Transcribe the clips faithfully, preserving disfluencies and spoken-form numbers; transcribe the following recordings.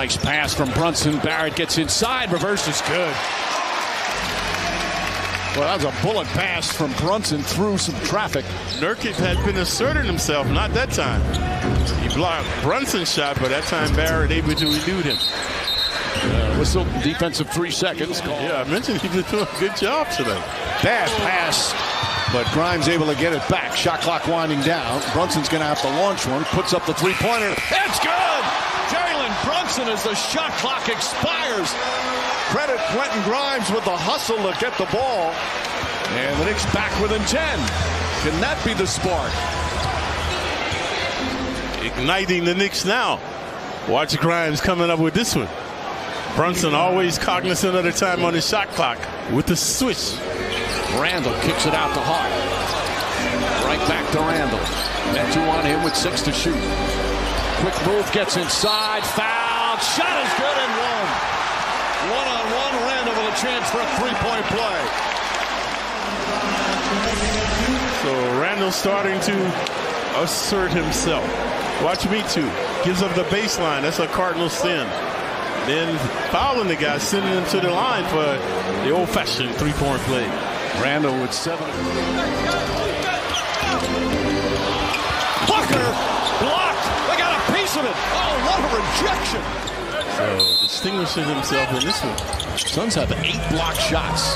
Nice pass from Brunson. Barrett gets inside. Reverse is good. Well, that was a bullet pass from Brunson through some traffic. Nurkic had been asserting himself. Not that time. He blocked Brunson's shot, but that time Barrett able to elude him. Uh, whistle, defensive three seconds. Yeah, I mentioned he did do a good job today. Bad pass, but Grimes able to get it back. Shot clock winding down. Brunson's going to have to launch one. Puts up the three-pointer. It's good! Jalen Brunson as the shot clock expires. Credit Quentin Grimes with the hustle to get the ball. And the Knicks back within ten. Can that be the spark? Igniting the Knicks now. Watch Grimes coming up with this one. Brunson always cognizant of the time on his shot clock with the switch. Randle kicks it out to Hart. Right back to Randle. Met two on him with six to shoot. Quick move, gets inside, fouled, shot is good and one. One-on-one, Randle with a chance for a three-point play. So Randle starting to assert himself. Watch me too. Gives up the baseline. That's a cardinal sin. Then fouling the guy, sending him to the line for the old-fashioned three-point play. Randle with seven. Booker blocked. They got a piece of it. Oh, what a rejection. So distinguishing himself in this one. Suns have eight block shots.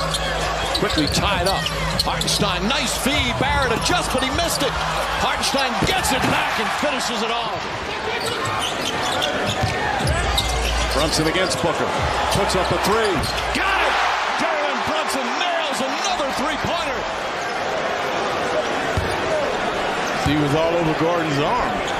Quickly tied up. Hartenstein, nice feed. Barrett adjusts, but he missed it. Hartenstein gets it back and finishes it off. Brunson against Booker. Puts up a three. Got it! Jalen Brunson nails another three-pointer. He was all over Gordon's arm.